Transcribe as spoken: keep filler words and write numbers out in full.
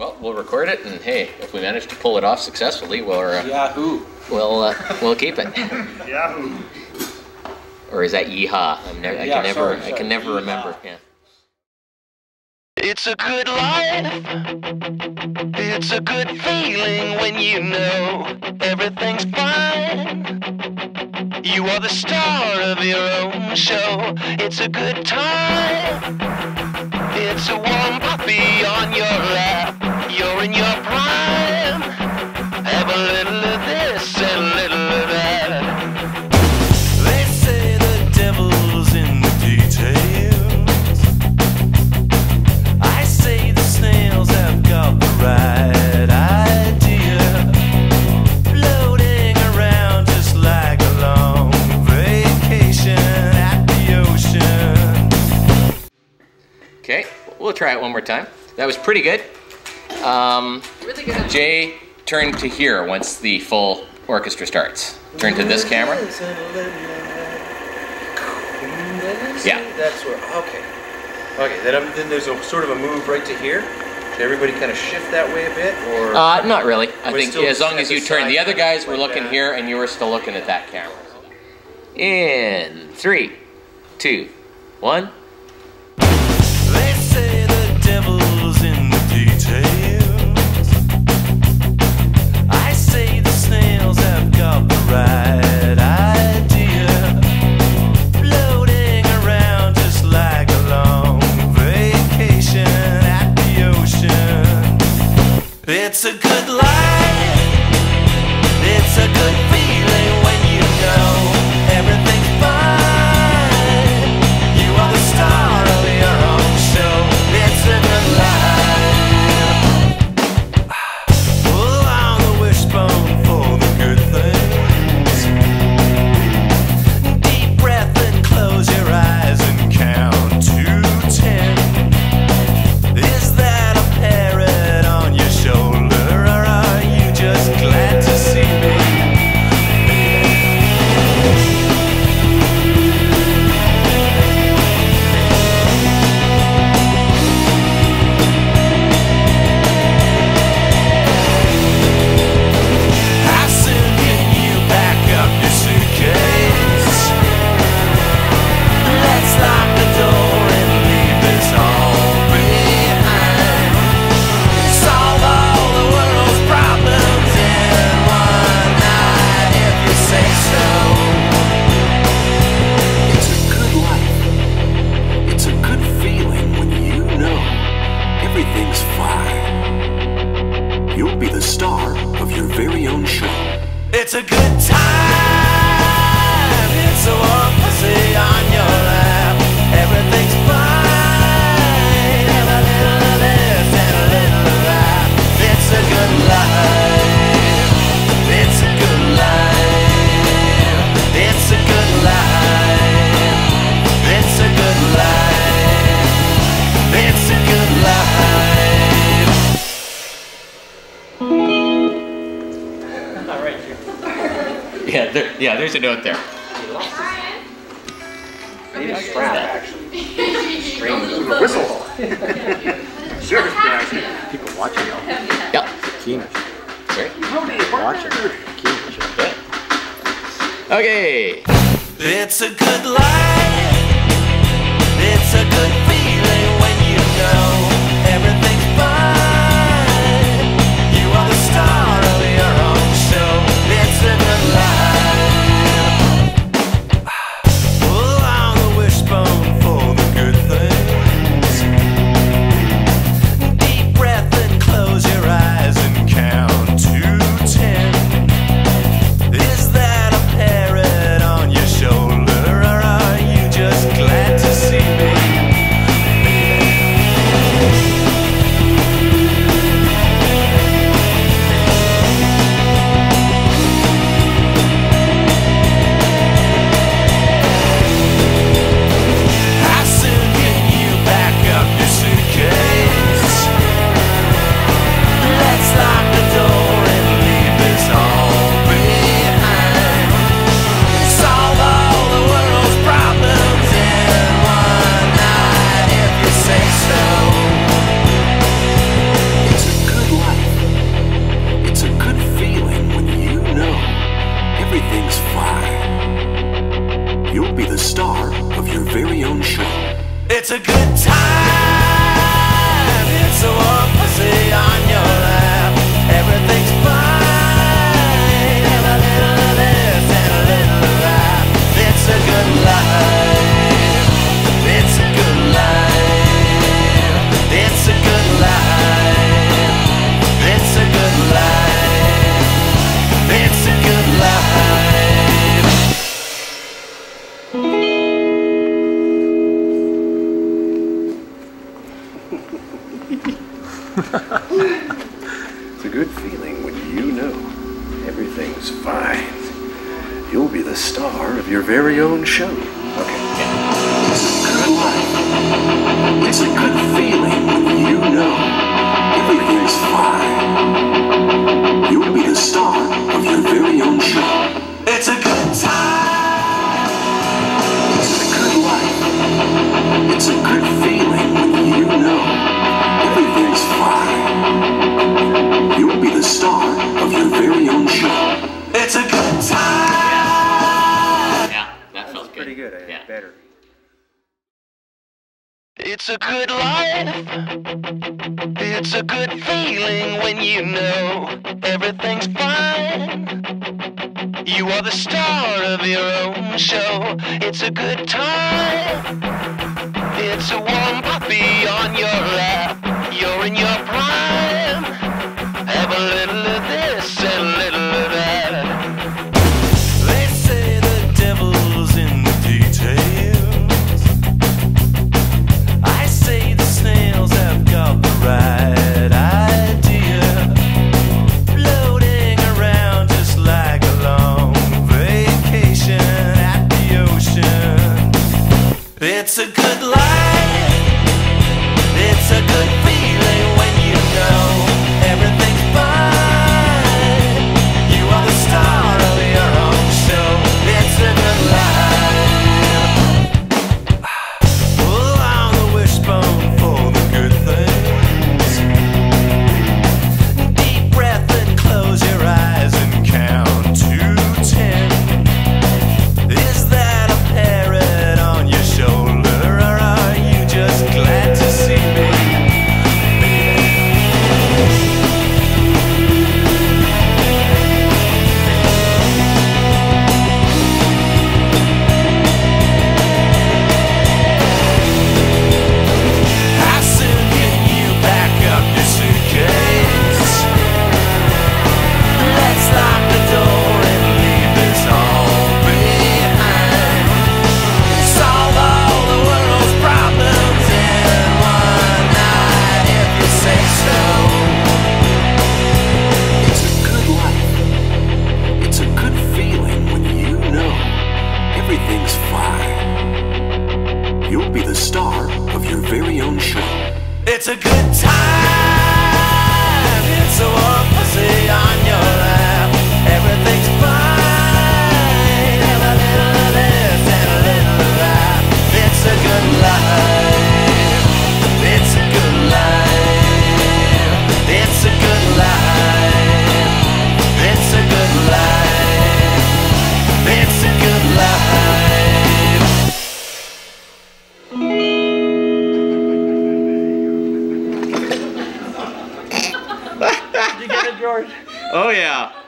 Well, we'll record it, and hey, if we manage to pull it off successfully, we'll uh, Yahoo. We'll uh, we'll keep it. Yahoo. Or is that yeehaw? I'm never. I yeah, can never. Sorry, sorry. I can never yeehaw. Remember. Yeah. It's a good life. It's a good feeling when you know everything's fine. You are the star of your own show. It's a good time. It's a warm puppy on your lap. You're in your prime. Have a little of this and a little of that. They say the devil's in the details. I say the snails have got the right idea. Floating around just like a long vacation at the ocean. Okay. We'll try it one more time. That was pretty good. Um, really good. Jay, turn to here once the full orchestra starts. Turn to this camera. Yeah. That's where. Okay. Okay. Then, um, then there's a sort of a move right to here. Did everybody kind of shift that way a bit, or? Uh, not really. I think as long as you turn. The other guys were looking here, and you were still looking at that camera. In three, two, one. It's a good life. It's a good feeling when you know everything's fine. You are the star of your own show. It's a good life. Pull on the wishbone for the good things. Deep breath and close your eyes and count to ten. Is that a parrot on your shoulder? It's a good time. It's a warm pussy on your lap. Everything's fine. Have a little of this and a little of that. It's a good life. It's a good life. It's a good life. It's a good life. It's a good life. All right. Yeah, there, yeah, there's a note there. Whistle. Service production. People watching you. Yep. Keenish. Sorry? Watching. Keenish. Okay. It's a good life. It's a good feeling when you know everything's fine. You are the star of your own show. It's a good life. Glad to see me. star of your very own show. It's a good time. It's a warm pussy on your lap. Everything's fine. Have a little of this and a little of that. It's a good life. It's a good life. It's a good life. It's a good life. It's a good life. It's a good feeling when you know everything's fine. You'll be the star of your very own show. Okay. It's a good life. It's a good feeling when you know everything's fine. You'll be the star of your very own show. It's a good time. It's a good life. It's a good feeling when you know everything's fine. You'll be the star of your very own show. It's a good time. Yeah, that felt pretty good. good. Yeah, better. It's a good life. It's a good feeling when you know everything's fine. You are the star of your own show. It's a good time. It's a warm puppy on your lap. You're in your prime. Have a little of this and a little of that. They say the devil's in the details. I say the snails have got the right idea, floating around just like a long vacation at the ocean. It's a good life. It's a good feeling. It's a good time. It's a warm pussy on your lap. Everything's fine. Have a little of this and a little of that. It's a good life. It's a good life. It's a good life. It's a good life. It's a good life. Oh yeah.